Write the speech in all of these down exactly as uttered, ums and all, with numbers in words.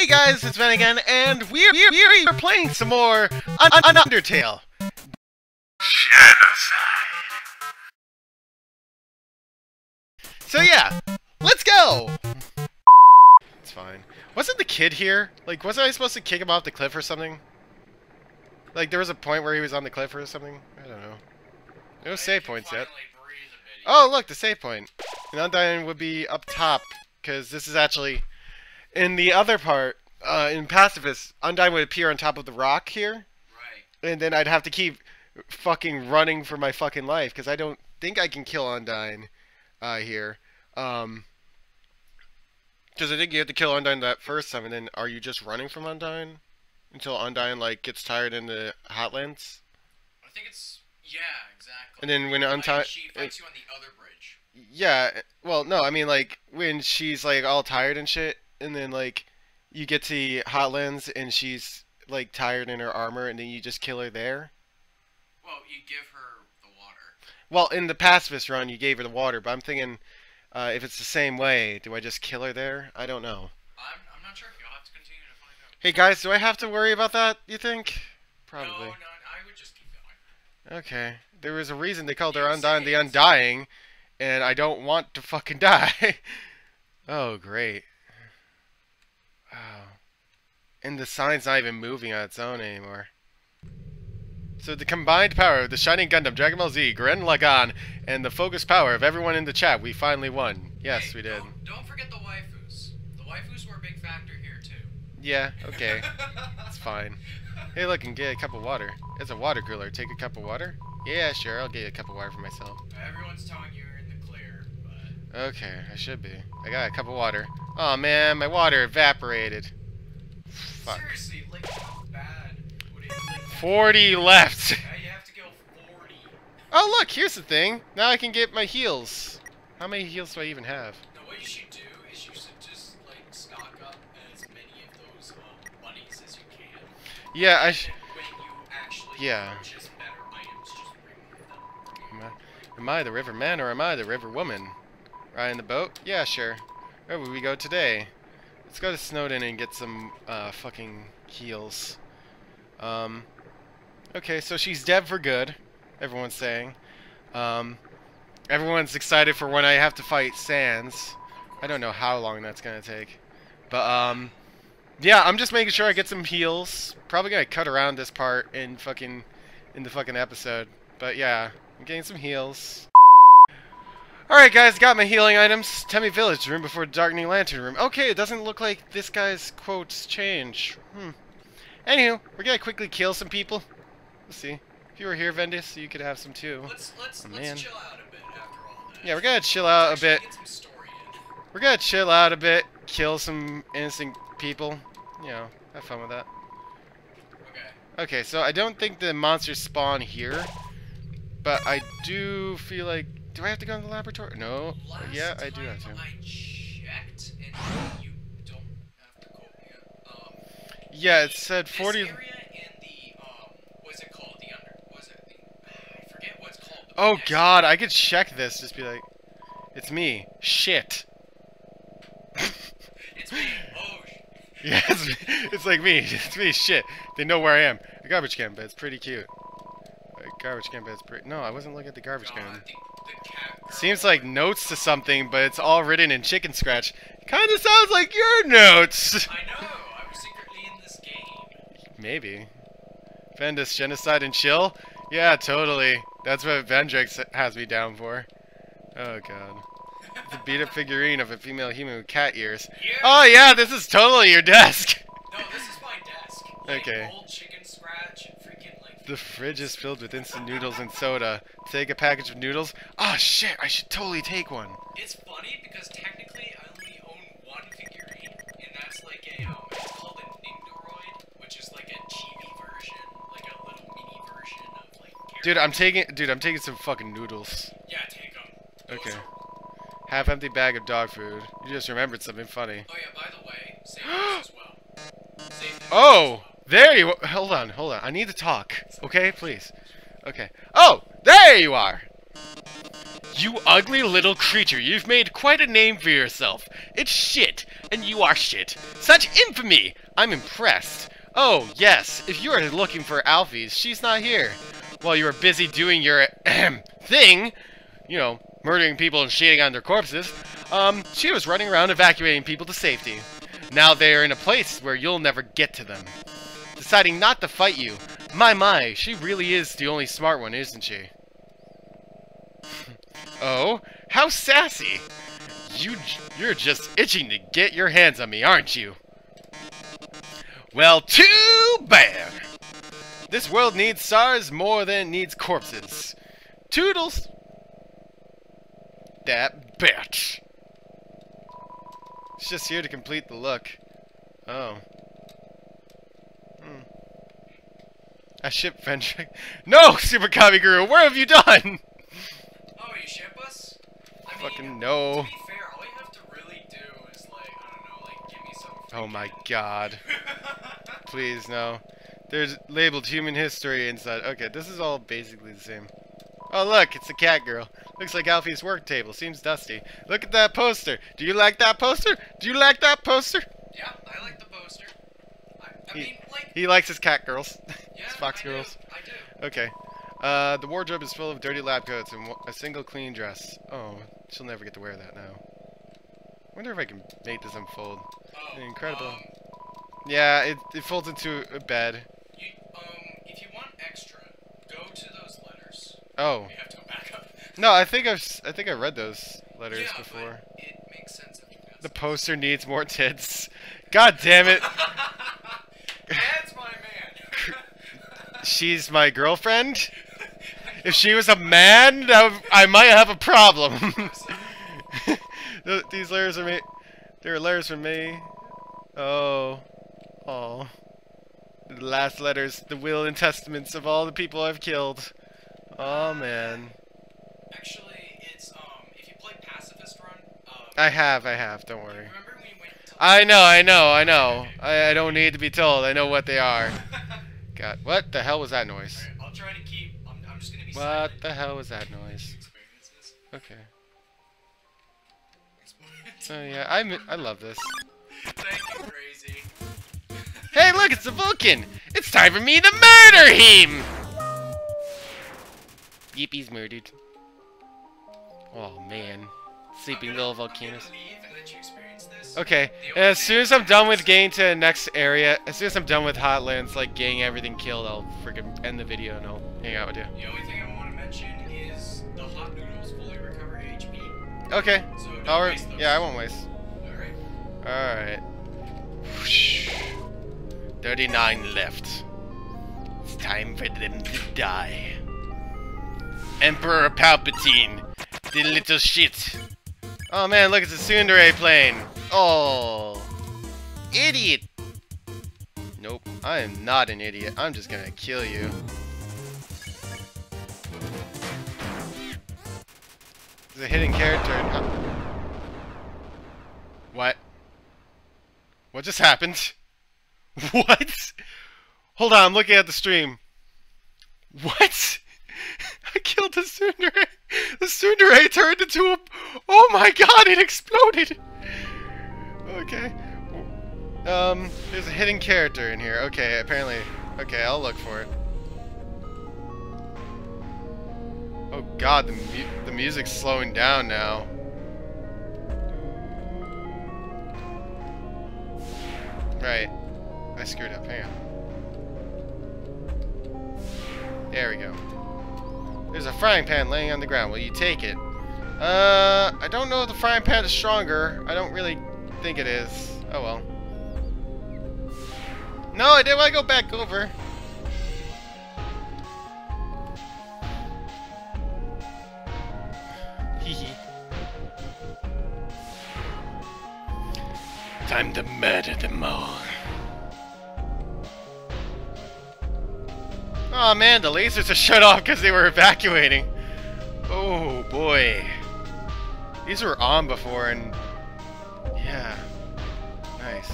Hey guys, it's Ben again, and we're, we're, we're playing some more on, on Undertale. Genocide. So yeah, let's go! It's fine. Wasn't the kid here? Like, wasn't I supposed to kick him off the cliff or something? Like, there was a point where he was on the cliff or something? I don't know. No save points yet. Oh, look, the save point. And Undyne would be up top, because this is actually... In the other part, uh, in Pacifist, Undyne would appear on top of the rock here. Right. And then I'd have to keep fucking running for my fucking life, because I don't think I can kill Undyne uh, here. Um, because I think you have to kill Undyne that first time, and then are you just running from Undyne? Until Undyne, like, gets tired in the Hotlands? I think it's... Yeah, exactly. And then when Undyne... She fights you on the other bridge. Yeah, well, no, I mean, like, when she's, like, all tired and shit... And then, like, you get to Hotlands, and she's, like, tired in her armor, and then you just kill her there? Well, you give her the water. Well, in the Pacifist run, you gave her the water, but I'm thinking, uh, if it's the same way, do I just kill her there? I don't know. I'm, I'm not sure if you'll have to continue to find out. Hey, guys, do I have to worry about that, you think? Probably. No, no, I would just keep going. Okay. There was a reason they called her Undyne the Undying, and I don't want to fucking die. Oh, great. Oh. And the sign's not even moving on its own anymore. So the combined power of the Shining Gundam, Dragon Ball Z, Gurren Lagann, and the focused power of everyone in the chat, we finally won. Yes, hey, we did. Don't, don't forget the waifus. The waifus were a big factor here, too. Yeah, okay. It's fine. Hey, look, and get a cup of water. It's a water cooler. Take a cup of water? Yeah, sure, I'll get a cup of water for myself. Everyone's telling you you're in the clear, but... Okay, I should be. I got a cup of water. Oh man, my water evaporated. Fuck. Seriously, like, how bad would it be? forty left! Yeah, you have to go forty. Oh look, here's the thing. Now I can get my heals. How many heals do I even have? No, what you should do is you should just, like, stock up as many of those um, bunnies as you can. Yeah, I should. When you actually yeah. purchase better items, just remove them. Am I, am I the river man or am I the river woman? Riding the boat? Yeah, sure. Where would we go today? Let's go to Snowden and get some, uh, fucking heals. Um, okay, so she's dead for good, everyone's saying. Um, everyone's excited for when I have to fight Sans. I don't know how long that's gonna take. But, um, yeah, I'm just making sure I get some heals. Probably gonna cut around this part in fucking, in the fucking episode. But yeah, I'm getting some heals. Alright guys, got my healing items. Temmie Village, room before Darkening Lantern room. Okay, it doesn't look like this guy's quotes change. Hmm. Anywho, we're gonna quickly kill some people. Let's see. If you were here, Vendus, you could have some too. Let's, let's, oh, let's chill out a bit after all that. Yeah, we're gonna chill out a bit. Get some story in. We're gonna chill out a bit, kill some innocent people. You know, have fun with that. Okay. Okay, so I don't think the monsters spawn here. But I do feel like... Do I have to go in the laboratory? No. Last yeah, I do have to. I checked and you don't have to go yet. Um, yeah, it said forty. This area in the um, was it called the under? Was it? The, I forget what it's called. Oh God, I could check this. Just be like, it's me. Shit. It's me. Oh. Yeah, it's, it's like me. It's me. Shit. They know where I am. The garbage can, but it's pretty cute. The garbage can, but it's pretty. No, I wasn't looking at the garbage God, can. Seems like notes to something, but it's all written in chicken scratch. Kinda sounds like your notes! I know! I was secretly in this game. Maybe. Vendus, genocide and chill? Yeah, totally. That's what Vendrix has me down for. Oh god. The beat-up figurine of a female human with cat ears. Yeah. Oh yeah, this is totally your desk! No, this is my desk. Like, okay. Old chicken scratch and freaking like... The fridge is filled with instant noodles and soda. Take a package of noodles. Ah, oh, shit! I should totally take one. It's funny because technically I only own one figurine, and that's like a um, it's called a Nindoroid, which is like a chibi version, like a little mini version of like. Character. Dude, I'm taking, dude, I'm taking some fucking noodles. Yeah, take them. Okay. Are... Half-empty bag of dog food. You just remembered something funny. Oh yeah, by the way, save this as well. Save this oh, as well. There you. Hold on, hold on. I need to talk. Okay, please. Okay. Oh, there you are. You ugly little creature, you've made quite a name for yourself. It's shit, and you are shit. Such infamy! I'm impressed. Oh, yes, if you are looking for Alphys, she's not here. While you are busy doing your thing, you know, murdering people and shitting on their corpses, um, she was running around evacuating people to safety. Now they are in a place where you'll never get to them. Deciding not to fight you. My, my, she really is the only smart one, isn't she? Oh, how sassy! You, you're just itching to get your hands on me, aren't you? Well, too bad! This world needs stars more than it needs corpses. Toodles! That bitch! It's just here to complete the look. Oh. Hmm. A ship venture. No, Super Kamiguru, where have you done? Oh, you ship us? I Fucking mean, no. To be fair, all you have to really do is, like, I don't know, like, give me some. Oh my it. god. Please, no. There's labeled human history inside. Okay, this is all basically the same. Oh, look, it's the cat girl. Looks like Alphys' work table. Seems dusty. Look at that poster. Do you like that poster? Do you like that poster? Yeah, I like the poster. I, I he, mean, like... He likes his cat girls. Yeah, his fox I girls. Do. I do. Okay. Uh, the wardrobe is full of dirty lab coats and a single clean dress. Oh, she'll never get to wear that now. I wonder if I can make this unfold. Oh, Incredible. Um, yeah, it, it folds into a bed. You, um, if you want extra, go to those letters. Oh. You have to go back up. No, I think I've, I think I read those letters yeah, before. But it makes sense. The poster needs more tits. God damn it. That's my man. She's my girlfriend? If she was a man, I might have a problem. These letters are me. There are letters from me. Oh. Oh. The last letters, the will and testaments of all the people I've killed. Oh, man. Actually, it's, um, if you play Pacifist Run... Um, I have, I have, don't worry. Remember when you went to I know, I know, I know. I, I don't need to be told. I know what they are. God, what the hell was that noise? Right, I'll try to keep... I'm, I'm just gonna be What silent. the hell was that noise? Okay. Oh, yeah, I, I love this. Thank you, crazy. Hey, look, it's the Vulcan! It's time for me to murder him! Yippie's murdered. Oh, man. Sleeping little volcanoes. Okay, as soon as I'm done with getting to the next area, as soon as I'm done with Hotlands, like, getting everything killed, I'll freaking end the video and I'll hang out with you. The only thing I want to mention is the hot noodles fully recover H P. Okay. So I'll waste those. Yeah, I won't waste. Alright. Alright. thirty-nine left. It's time for them to die. Emperor Palpatine, the little shit. Oh man, look, it's a tsundere plane. Oh, idiot. Nope, I am not an idiot. I'm just gonna kill you. There's a hidden character. In what? What just happened? What? Hold on, I'm looking at the stream. What? I killed the tsundere! The tsundere turned into a... Oh my god, it exploded! Okay. Um, there's a hidden character in here. Okay, apparently... Okay, I'll look for it. Oh god, the, mu the music's slowing down now. Right. I screwed up. Hang on. There we go. There's a frying pan laying on the ground. Will you take it? Uh, I don't know if the frying pan is stronger. I don't really think it is. Oh well. No, I didn't want to go back over. Hehe. Time to murder them all. Aw, oh, man, the lasers are shut off because they were evacuating. Oh, boy. These were on before, and... Yeah. Nice.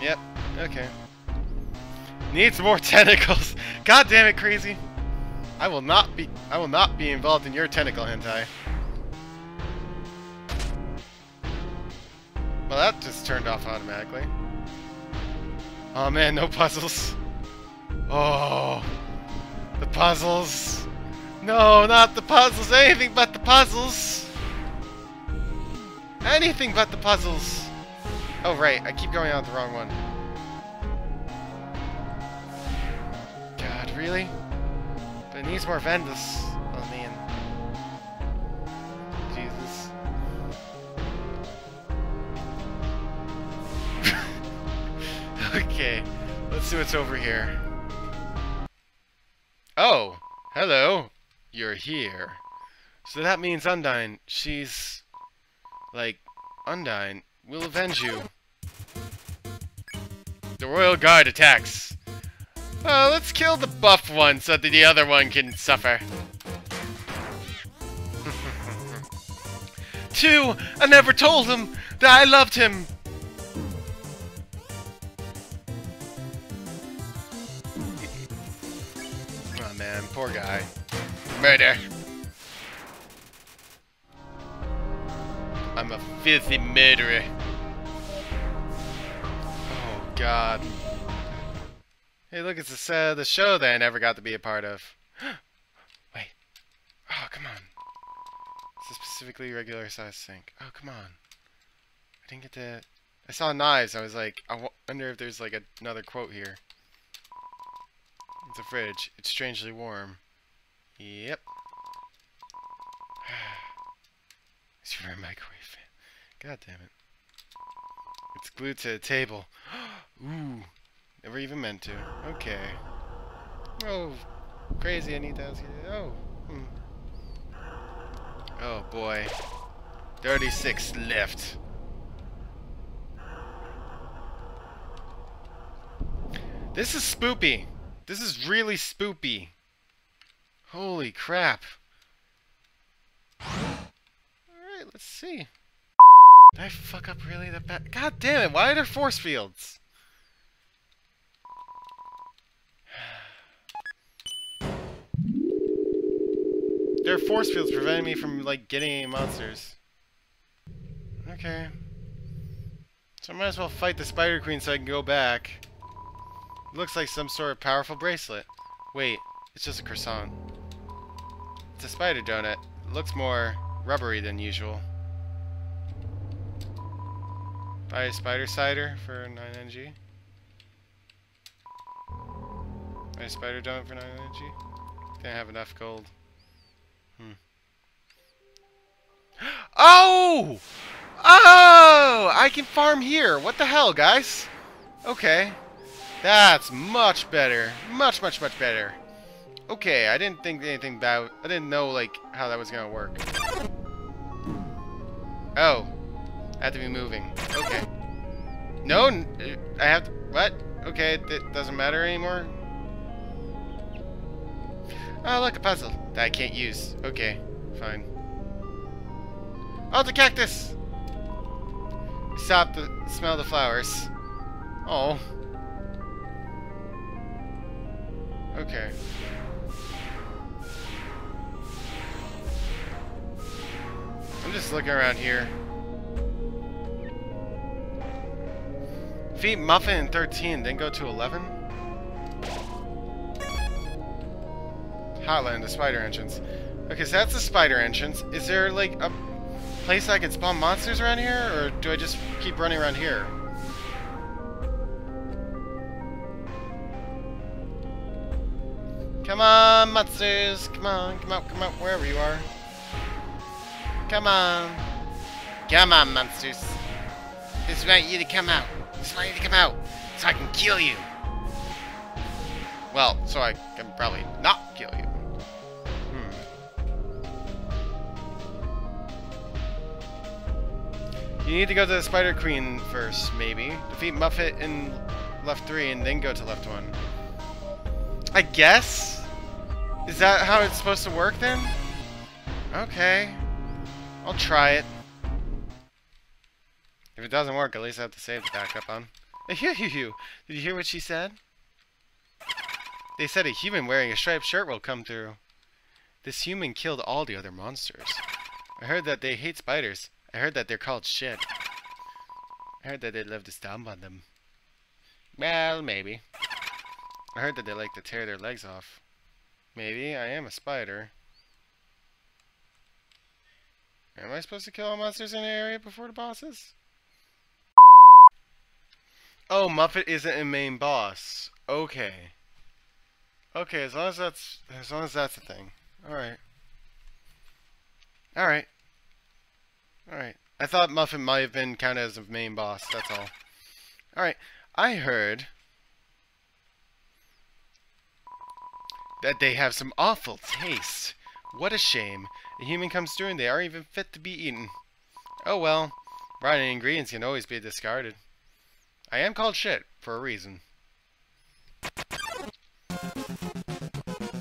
Yep, okay. Needs more tentacles. God damn it, Crazy! I will not be I will not be involved in your tentacle hentai. Well, that just turned off automatically. Oh man, no puzzles. Oh, the puzzles. No, not the puzzles. Anything but the puzzles. Anything but the puzzles. Oh right, I keep going out the wrong one. God, really? But it needs more Vendus. Oh man. Jesus. Okay, let's see what's over here. Oh, hello. You're here. So that means Undyne. She's... like, Undyne will avenge you. The Royal Guard attacks. Uh, let's kill the buff one so that the other one can suffer. Two, I never told him that I loved him. Oh man, poor guy. Murder. I'm a filthy murderer. Oh god. Hey look, it's the, uh, the show that I never got to be a part of. Wait. Oh, come on. It's a specifically regular size sink. Oh, come on. I didn't get the... I saw knives, I was like, I wonder if there's like a, another quote here. It's a fridge. It's strangely warm. Yep. It's for a microwave. God damn it. It's glued to the table. Ooh. Never even meant to. Okay. Oh. Crazy, I need to ask you. Oh. Hmm. Oh boy. thirty-six left. This is spoopy. This is really spoopy. Holy crap. Alright, let's see. Did I fuck up really that bad? God damn it, why are there force fields? There are force fields preventing me from, like, getting any monsters. Okay. So I might as well fight the Spider Queen so I can go back. Looks like some sort of powerful bracelet. Wait, it's just a croissant. It's a spider donut. It looks more rubbery than usual. Buy a spider cider for nine N G. Buy a spider donut for nine N G. Didn't have enough gold. Hmm. Oh! Oh! I can farm here. What the hell, guys? Okay. That's much better. Much, much, much better. Okay, I didn't think anything about... I didn't know, like, how that was gonna work. Oh. I have to be moving. Okay. No, I have to... What? Okay, it doesn't matter anymore. Oh, look, a puzzle that I can't use. Okay, fine. Oh, the cactus! Stop the... smell the flowers. Oh. Okay. I'm just looking around here. Feed Muffet in thirteen, then go to eleven? Hotland, the spider entrance. Okay, so that's the spider entrance. Is there, like, a place I can spawn monsters around here? Or do I just keep running around here? Come on, monsters! Come on, come out, come out, wherever you are. Come on! Come on, monsters! I just want you to come out. I just want you to come out, so I can kill you. Well, so I can probably not kill you. Hmm. You need to go to the Spider Queen first, maybe. Defeat Muffet in left three, and then go to left one. I guess? Is that how it's supposed to work then? Okay. I'll try it. If it doesn't work, at least I have to save the backup on. Did you hear what she said? They said a human wearing a striped shirt will come through. This human killed all the other monsters. I heard that they hate spiders. I heard that they're called shit. I heard that they love to stomp on them. Well, maybe. I heard that they like to tear their legs off. Maybe I am a spider. Am I supposed to kill all monsters in the area before the bosses? Oh, Muffet isn't a main boss. Okay. Okay, as long as that's as long as that's a thing. Alright. Alright. Alright. I thought Muffet might have been counted as a main boss, that's all. Alright. I heard that they have some awful taste. What a shame. A human comes through and they aren't even fit to be eaten. Oh well. Rotten ingredients can always be discarded. I am called shit for a reason.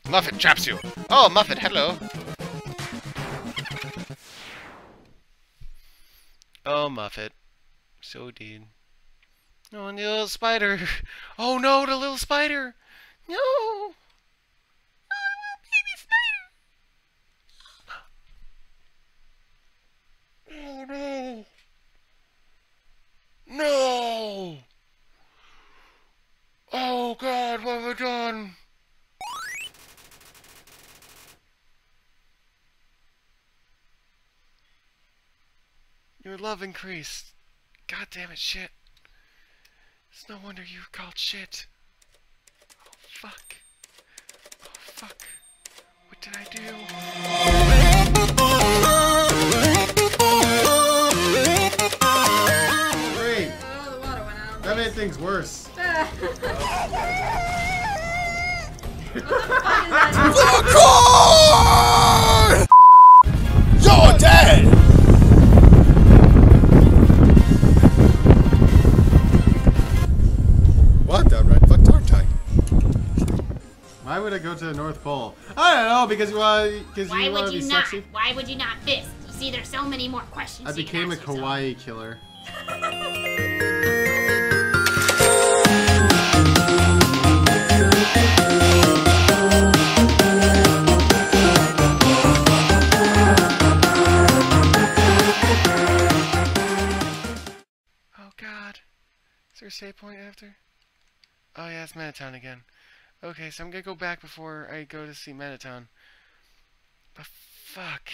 Muffet traps you. Oh, Muffet, hello. Oh, Muffet. So dead. Oh, and the little spider. Oh no, the little spider. No. Oh, little baby spider. Oh no. No. Oh God, what have I done? Your love increased. God damn it, shit. It's no wonder you're called shit. Oh, fuck. Oh, fuck. What did I do? Great. Oh, the water went out. That made things worse. Fuck off! You're dead! Why would I go to the North Pole? I don't know, because you want to you want to be not? sexy? Why would you not fist? You see, there's so many more questions. I became a kawaii yourself. killer. Oh God. Is there a save point after? Oh yeah, it's Mettaton again. Okay, so I'm gonna go back before I go to see Mettaton. But fuck.